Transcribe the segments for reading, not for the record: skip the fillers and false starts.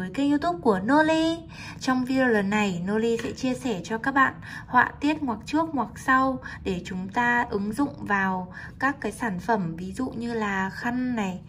với kênh YouTube của Noli. Trong video lần này, Noli sẽ chia sẻ cho các bạn họa tiết ngoặc trước ngoặc sau để chúng ta ứng dụng vào các cái sản phẩm, ví dụ như là khăn này,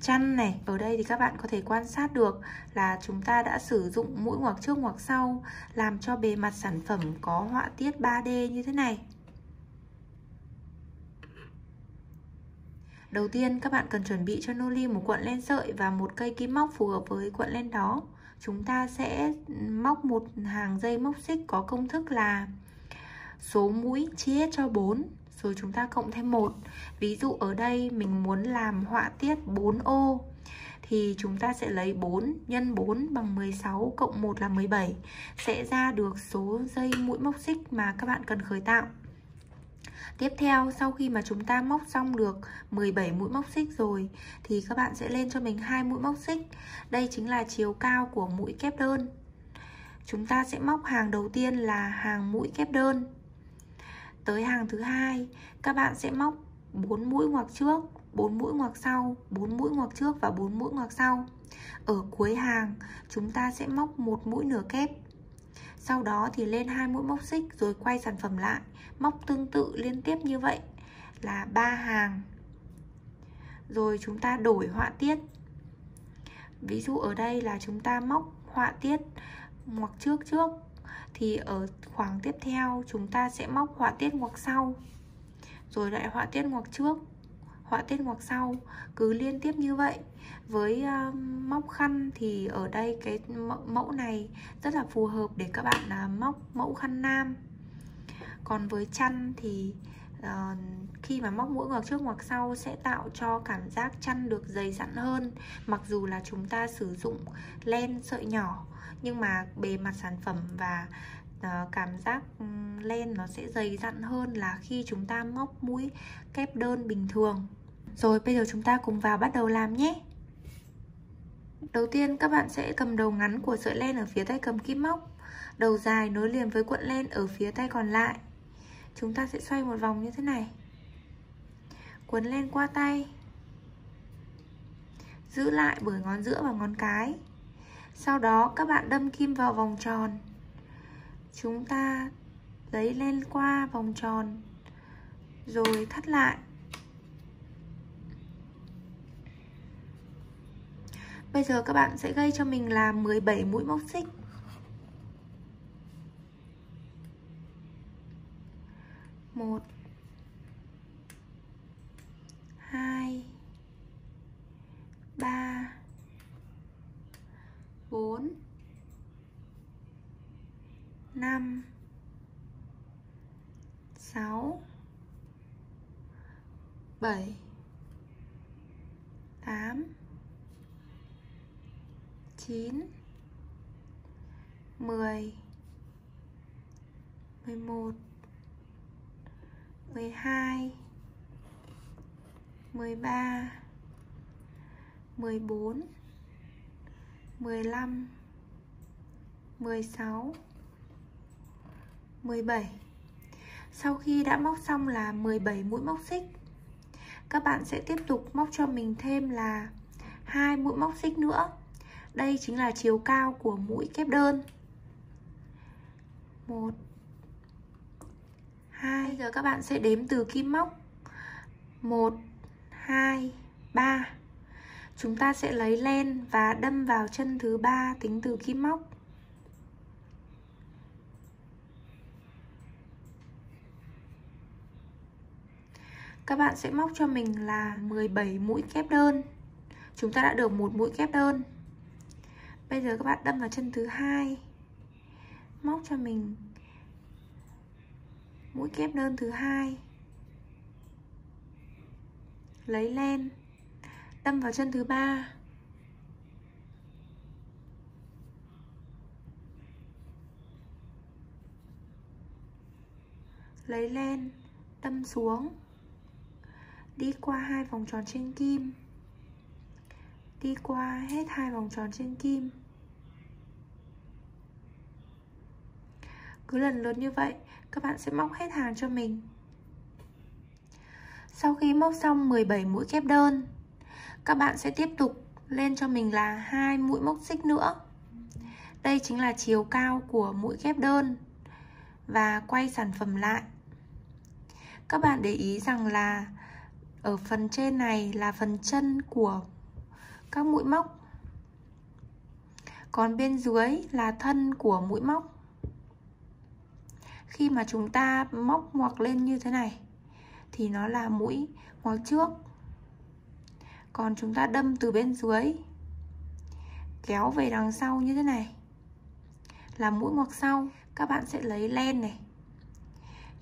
chăn này. Ở đây thì các bạn có thể quan sát được là chúng ta đã sử dụng mũi ngoặc trước ngoặc sau làm cho bề mặt sản phẩm có họa tiết 3D như thế này. Đầu tiên các bạn cần chuẩn bị cho Noli một cuộn len sợi và một cây kim móc phù hợp với cuộn len đó. Chúng ta sẽ móc một hàng dây móc xích có công thức là số mũi chia cho 4 rồi chúng ta cộng thêm 1. Ví dụ ở đây mình muốn làm họa tiết 4 ô thì chúng ta sẽ lấy 4 nhân 4 bằng 16 cộng 1 là 17, sẽ ra được số dây mũi móc xích mà các bạn cần khởi tạo. Tiếp theo, sau khi mà chúng ta móc xong được 17 mũi móc xích rồi thì các bạn sẽ lên cho mình 2 mũi móc xích. Đây chính là chiều cao của mũi kép đơn. Chúng ta sẽ móc hàng đầu tiên là hàng mũi kép đơn. Tới hàng thứ hai, các bạn sẽ móc 4 mũi ngoặc trước, 4 mũi ngoặc sau, 4 mũi ngoặc trước và 4 mũi ngoặc sau. Ở cuối hàng, chúng ta sẽ móc 1 mũi nửa kép. Sau đó thì lên 2 mũi móc xích rồi quay sản phẩm lại, móc tương tự liên tiếp như vậy là 3 hàng. Rồi chúng ta đổi họa tiết. Ví dụ ở đây là chúng ta móc họa tiết ngoặc trước thì ở khoảng tiếp theo chúng ta sẽ móc họa tiết ngoặc sau. Rồi lại họa tiết ngoặc trước, họa tiết ngoặc sau, cứ liên tiếp như vậy. Với móc khăn thì ở đây cái mẫu này rất là phù hợp để các bạn móc mẫu khăn nam. Còn với chăn thì khi mà móc mũi ngoặc trước ngoặc sau sẽ tạo cho cảm giác chăn được dày dặn hơn. Mặc dù là chúng ta sử dụng len sợi nhỏ nhưng mà bề mặt sản phẩm và cảm giác len nó sẽ dày dặn hơn là khi chúng ta móc mũi kép đơn bình thường. Rồi bây giờ chúng ta cùng vào bắt đầu làm nhé. Đầu tiên các bạn sẽ cầm đầu ngắn của sợi len ở phía tay cầm kim móc, đầu dài nối liền với cuộn len ở phía tay còn lại. Chúng ta sẽ xoay một vòng như thế này, quấn len qua tay, giữ lại bởi ngón giữa và ngón cái. Sau đó các bạn đâm kim vào vòng tròn. Chúng ta lấy len qua vòng tròn rồi thắt lại. Bây giờ các bạn sẽ gây cho mình là 17 mũi móc xích. Một, hai, ba, bốn, năm, sáu, bảy, tám, chín, 10, 11, 12, 13, 14, 15, 16, 17. Sau khi đã móc xong là 17 mũi móc xích, các bạn sẽ tiếp tục móc cho mình thêm là 2 mũi móc xích nữa. Đây chính là chiều cao của mũi kép đơn. 1, 2. Bây giờ các bạn sẽ đếm từ kim móc. 1, 2, 3. Chúng ta sẽ lấy len và đâm vào chân thứ 3 tính từ kim móc. Các bạn sẽ móc cho mình là 17 mũi kép đơn. Chúng ta đã được 1 mũi kép đơn. Bây giờ các bạn đâm vào chân thứ 2, móc cho mình mũi kép đơn thứ 2, lấy len, đâm vào chân thứ 3, lấy len, đâm xuống, đi qua 2 vòng tròn trên kim, đi qua hết 2 vòng tròn trên kim. Cứ lần lượt như vậy, các bạn sẽ móc hết hàng cho mình. Sau khi móc xong 17 mũi kép đơn, các bạn sẽ tiếp tục lên cho mình là 2 mũi móc xích nữa. Đây chính là chiều cao của mũi ghép đơn. Và quay sản phẩm lại. Các bạn để ý rằng là ở phần trên này là phần chân của các mũi móc, còn bên dưới là thân của mũi móc. Khi mà chúng ta móc ngoặc lên như thế này thì nó là mũi ngoặc trước, còn chúng ta đâm từ bên dưới kéo về đằng sau như thế này là mũi ngoặc sau. Các bạn sẽ lấy len này,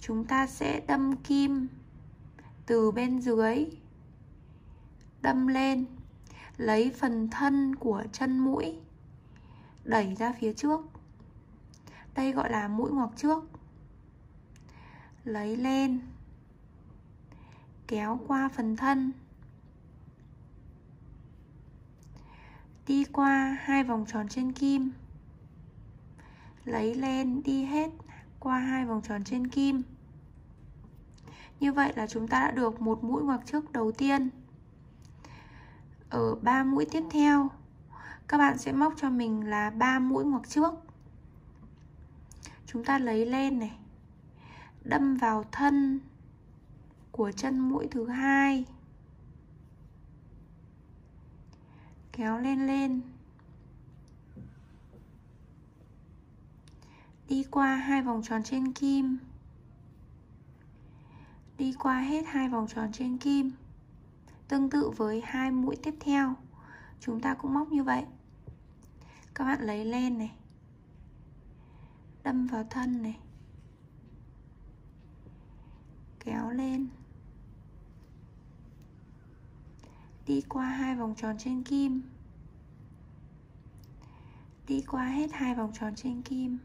chúng ta sẽ đâm kim từ bên dưới đâm lên, lấy phần thân của chân mũi đẩy ra phía trước, đây gọi là mũi ngoặc trước. Lấy len kéo qua phần thân, đi qua hai vòng tròn trên kim, lấy len đi hết qua hai vòng tròn trên kim. Như vậy là chúng ta đã được một mũi ngoặc trước đầu tiên. Ở 3 mũi tiếp theo, các bạn sẽ móc cho mình là 3 mũi ngoặc trước. Chúng ta lấy len này, đâm vào thân của chân mũi thứ hai, kéo lên đi qua hai vòng tròn trên kim, đi qua hết hai vòng tròn trên kim. Tương tự với 2 mũi tiếp theo, chúng ta cũng móc như vậy. Các bạn lấy len này, đâm vào thân này, kéo lên đi qua hai vòng tròn trên kim, đi qua hết hai vòng tròn trên kim.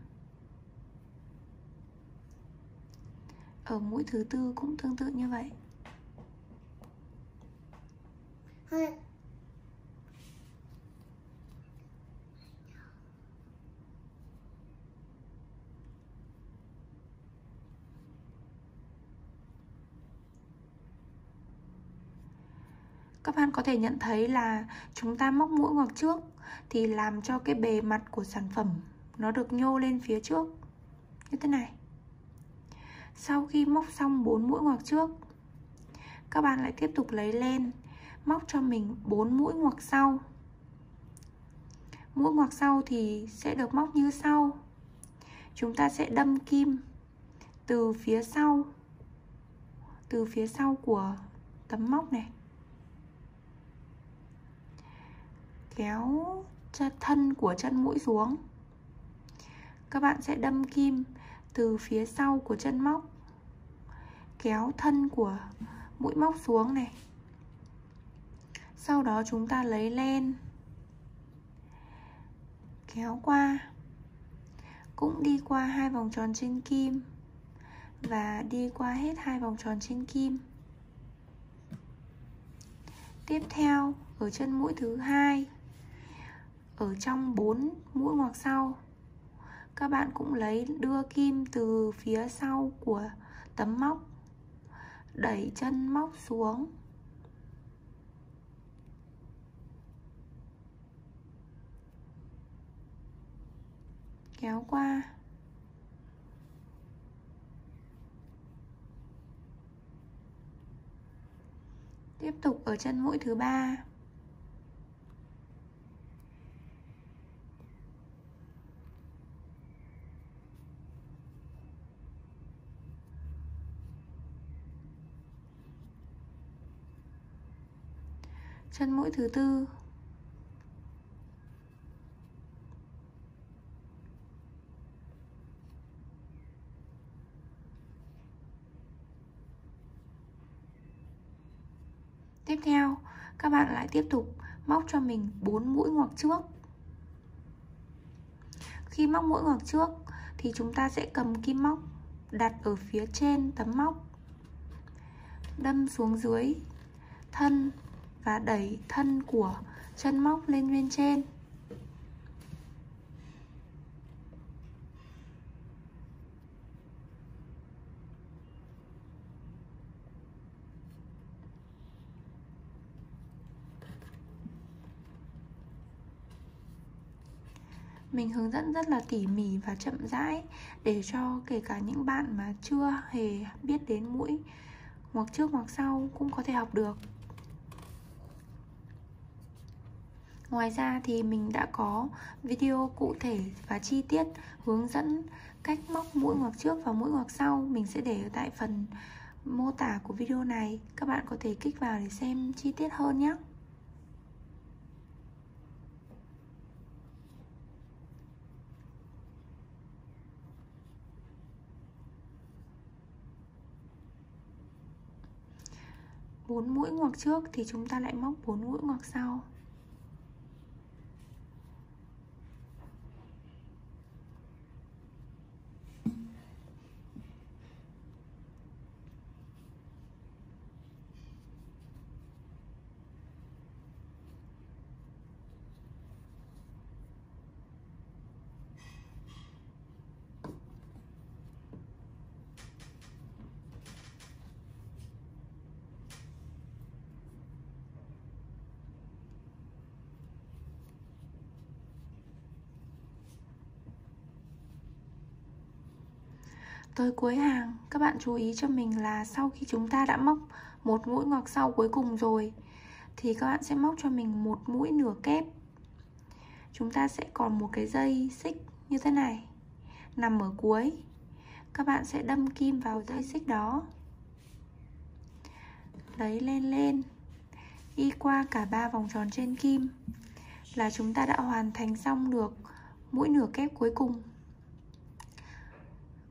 Ở mũi thứ tư cũng tương tự như vậy. Các bạn có thể nhận thấy là chúng ta móc mũi ngoặc trước thì làm cho cái bề mặt của sản phẩm nó được nhô lên phía trước như thế này. Sau khi móc xong 4 mũi ngoặc trước, các bạn lại tiếp tục lấy len móc cho mình 4 mũi ngoặc sau. Mũi ngoặc sau thì sẽ được móc như sau. Chúng ta sẽ đâm kim từ phía sau của tấm móc này, kéo thân của chân mũi xuống. Các bạn sẽ đâm kim từ phía sau của chân móc, kéo thân của mũi móc xuống này. Sau đó chúng ta lấy len kéo qua, cũng đi qua hai vòng tròn trên kim và đi qua hết hai vòng tròn trên kim. Tiếp theo ở chân mũi thứ hai, ở trong 4 mũi ngoặc sau, các bạn cũng đưa kim từ phía sau của tấm móc, đẩy chân móc xuống, kéo qua, tiếp tục ở chân mũi thứ ba. Chân mũi thứ tư, tiếp theo các bạn lại tiếp tục móc cho mình 4 mũi ngoặc trước. Khi móc mũi ngoặc trước thì chúng ta sẽ cầm kim móc đặt ở phía trên tấm móc, đâm xuống dưới thân và đẩy thân của chân móc lên bên trên. Mình hướng dẫn rất là tỉ mỉ và chậm rãi để cho kể cả những bạn mà chưa hề biết đến mũi ngoặc trước ngoặc sau cũng có thể học được. Ngoài ra thì mình đã có video cụ thể và chi tiết hướng dẫn cách móc mũi ngoặc trước và mũi ngoặc sau. Mình sẽ để ở tại phần mô tả của video này. Các bạn có thể kích vào để xem chi tiết hơn nhé. Bốn mũi ngoặc trước thì chúng ta lại móc 4 mũi ngoặc sau. Tới cuối hàng, các bạn chú ý cho mình là sau khi chúng ta đã móc một mũi ngoặc sau cuối cùng rồi thì các bạn sẽ móc cho mình một mũi nửa kép. Chúng ta sẽ còn một cái dây xích như thế này nằm ở cuối. Các bạn sẽ đâm kim vào dây xích đó, lấy lên đi qua cả 3 vòng tròn trên kim là chúng ta đã hoàn thành xong được mũi nửa kép cuối cùng.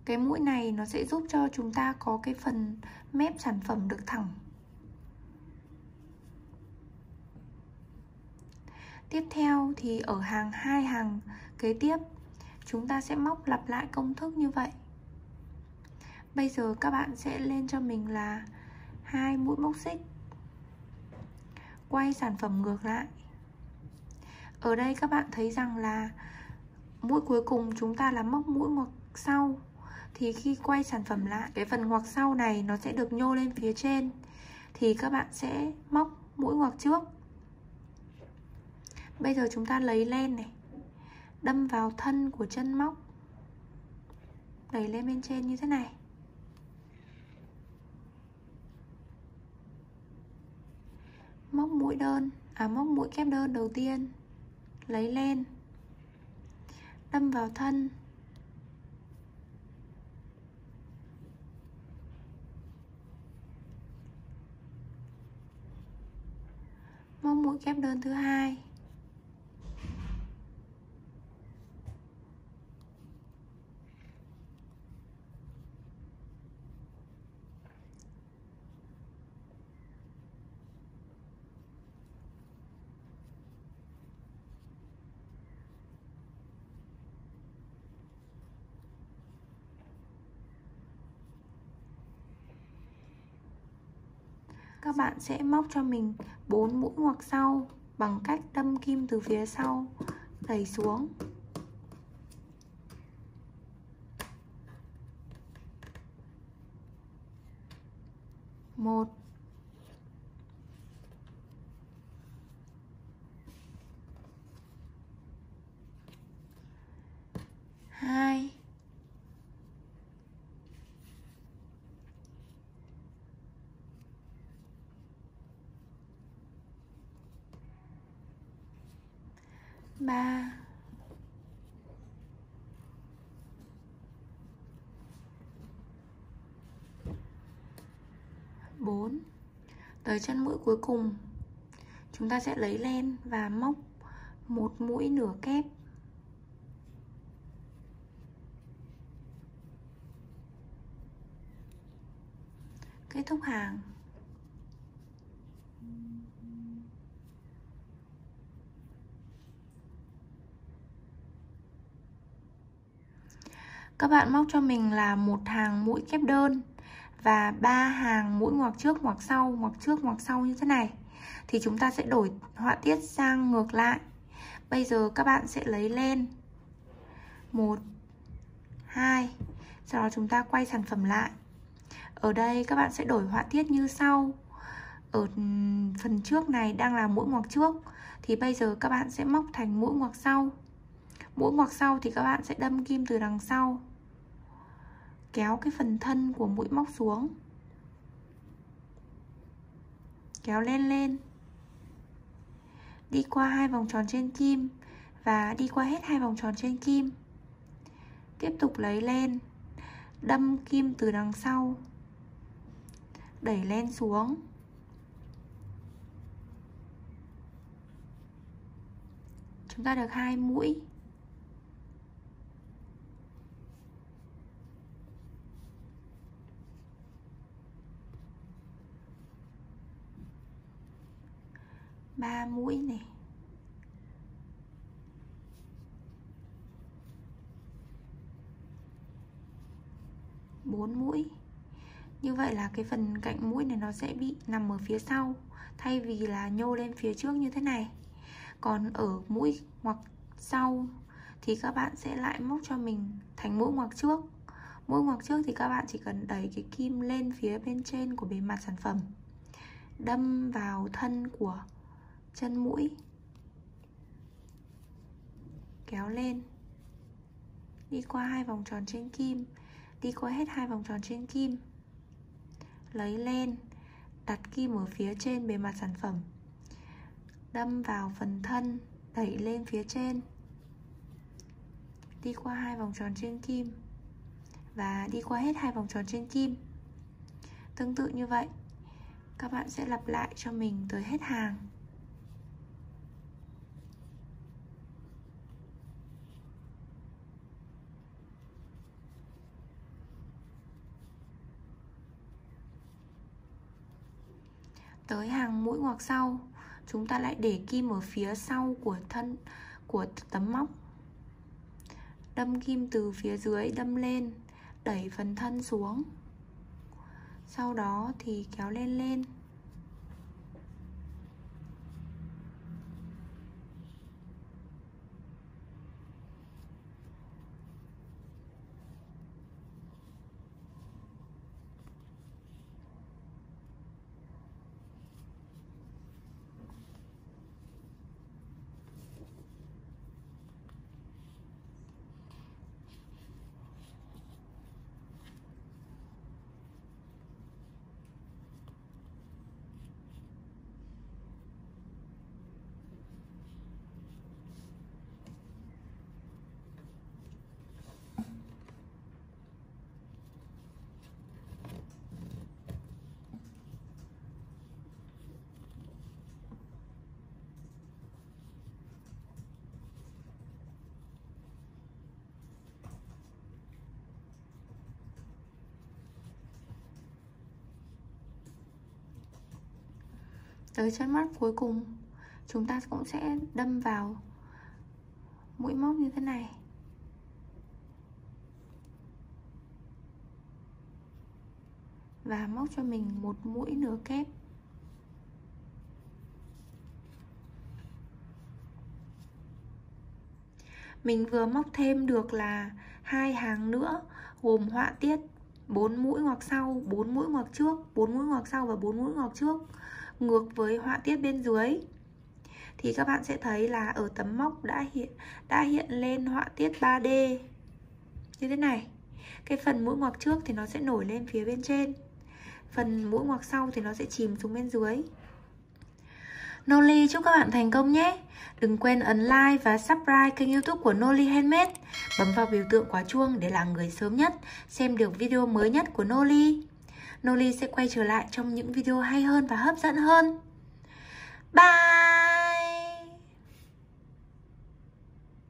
Cái mũi này nó sẽ giúp cho chúng ta có cái phần mép sản phẩm được thẳng. Tiếp theo thì ở hàng 2 hàng kế tiếp, chúng ta sẽ móc lặp lại công thức như vậy. Bây giờ các bạn sẽ lên cho mình là 2 mũi móc xích, quay sản phẩm ngược lại. Ở đây các bạn thấy rằng là mũi cuối cùng chúng ta là móc mũi ngoặc sau. Thì khi quay sản phẩm lại, cái phần ngoặc sau này nó sẽ được nhô lên phía trên. Thì các bạn sẽ móc mũi ngoặc trước. Bây giờ chúng ta lấy lên này, đâm vào thân của chân móc, đẩy lên bên trên như thế này. Móc mũi đơn, móc mũi kép đơn đầu tiên, lấy lên, đâm vào thân, móc mũi kép đơn thứ 2, các bạn sẽ móc cho mình 4 mũi ngoặc sau bằng cách đâm kim từ phía sau, đẩy xuống. Một, hai, ba, bốn. Tới chân mũi cuối cùng, chúng ta sẽ lấy len và móc một mũi nửa kép. Kết thúc hàng. Các bạn móc cho mình là 1 hàng mũi kép đơn và 3 hàng mũi ngoặc trước, ngoặc sau như thế này. Thì chúng ta sẽ đổi họa tiết sang ngược lại. Bây giờ các bạn sẽ lấy lên 1, 2, sau đó chúng ta quay sản phẩm lại. Ở đây các bạn sẽ đổi họa tiết như sau. Ở phần trước này đang là mũi ngoặc trước, thì bây giờ các bạn sẽ móc thành mũi ngoặc sau. Mũi ngoặc sau thì các bạn sẽ đâm kim từ đằng sau, kéo cái phần thân của mũi móc xuống, kéo lên lên, đi qua hai vòng tròn trên kim và đi qua hết hai vòng tròn trên kim. Tiếp tục lấy lên, đâm kim từ đằng sau, đẩy lên xuống, chúng ta được hai mũi. Ba mũi này. Bốn mũi. Như vậy là cái phần cạnh mũi này nó sẽ bị nằm ở phía sau, thay vì là nhô lên phía trước như thế này. Còn ở mũi ngoặc sau thì các bạn sẽ lại móc cho mình thành mũi ngoặc trước. Mũi ngoặc trước thì các bạn chỉ cần đẩy cái kim lên phía bên trên của bề mặt sản phẩm, đâm vào thân của chân mũi, kéo lên, đi qua hai vòng tròn trên kim, đi qua hết hai vòng tròn trên kim, lấy lên, đặt kim ở phía trên bề mặt sản phẩm, đâm vào phần thân, đẩy lên phía trên, đi qua hai vòng tròn trên kim và đi qua hết hai vòng tròn trên kim. Tương tự như vậy, các bạn sẽ lặp lại cho mình tới hết hàng. Tới hàng mũi ngoặc sau, chúng ta lại để kim ở phía sau của thân của tấm móc, đâm kim từ phía dưới đâm lên, đẩy phần thân xuống, sau đó thì kéo lên lên, tới chân mắt cuối cùng. Chúng ta cũng sẽ đâm vào mũi móc như thế này, và móc cho mình một mũi nửa kép. Mình vừa móc thêm được là hai hàng nữa, gồm họa tiết 4 mũi ngoặc sau, 4 mũi ngoặc trước, 4 mũi ngoặc sau và 4 mũi ngoặc trước. Ngược với họa tiết bên dưới thì các bạn sẽ thấy là ở tấm móc đã hiện lên họa tiết 3D như thế này. Cái phần mũi ngoặc trước thì nó sẽ nổi lên phía bên trên, phần mũi ngoặc sau thì nó sẽ chìm xuống bên dưới. Noli chúc các bạn thành công nhé. Đừng quên ấn like và subscribe kênh YouTube của Noli Handmade. Bấm vào biểu tượng quả chuông để là người sớm nhất xem được video mới nhất của Noli. Noli sẽ quay trở lại trong những video hay hơn và hấp dẫn hơn. Bye!